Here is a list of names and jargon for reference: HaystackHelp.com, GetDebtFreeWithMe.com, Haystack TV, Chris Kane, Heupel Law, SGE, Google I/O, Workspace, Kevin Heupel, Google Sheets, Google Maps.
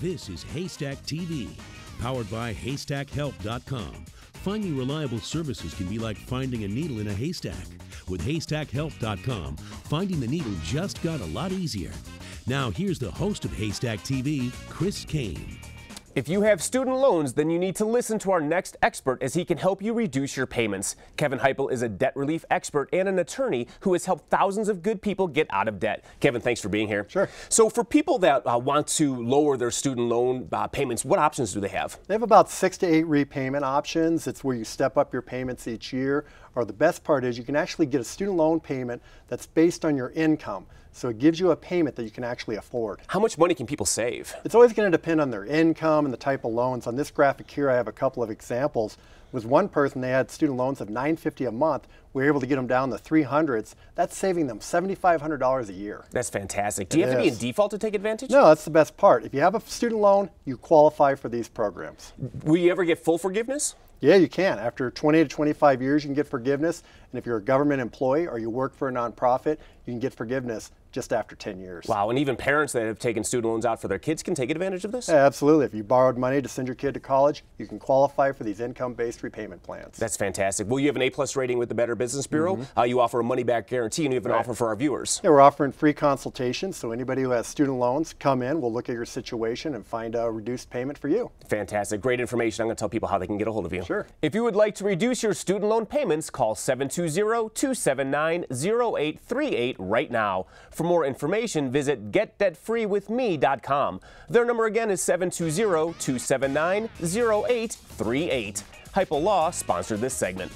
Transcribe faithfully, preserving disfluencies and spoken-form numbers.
This is Haystack T V, powered by Haystack Help dot com. Finding reliable services can be like finding a needle in a haystack. With Haystack Help dot com, finding the needle just got a lot easier. Now here's the host of Haystack T V, Chris Kane. If you have student loans, then you need to listen to our next expert as he can help you reduce your payments. Kevin Heupel is a debt relief expert and an attorney who has helped thousands of good people get out of debt. Kevin, thanks for being here. Sure. So for people that uh, want to lower their student loan uh, payments, what options do they have? They have about six to eight repayment options. It's where you step up your payments each year. Or the best part is you can actually get a student loan payment that's based on your income. So it gives you a payment that you can actually afford. How much money can people save? It's always going to depend on their income and the type of loans. On this graphic here, I have a couple of examples. With one person, they had student loans of nine hundred fifty dollars a month. We were able to get them down to three hundreds. That's saving them seven thousand five hundred dollars a year. That's fantastic. Do you have to be in default to take advantage? No, that's the best part. If you have a student loan, you qualify for these programs. Will you ever get full forgiveness? Yeah, you can. After twenty to twenty-five years, you can get forgiveness. And if you're a government employee or you work for a nonprofit, you can get forgiveness just after ten years. Wow, and even parents that have taken student loans out for their kids can take advantage of this? Yeah, absolutely. If you borrowed money to send your kid to college, you can qualify for these income-based repayment plans. That's fantastic. Well, you have an A plus rating with the Better Business Bureau. Mm-hmm. uh, you offer a money-back guarantee, and you have an right. offer for our viewers. Yeah, we're offering free consultations, so anybody who has student loans, come in, we'll look at your situation and find a reduced payment for you. Fantastic. Great information. I'm going to tell people how they can get a hold of you. Sure. If you would like to reduce your student loan payments, call seven two zero, two seven nine, zero eight three eight right now. For more information, visit Get Debt Free With Me dot com. Their number again is seven two zero, two seven nine, zero eight three eight. Heupel Law sponsored this segment.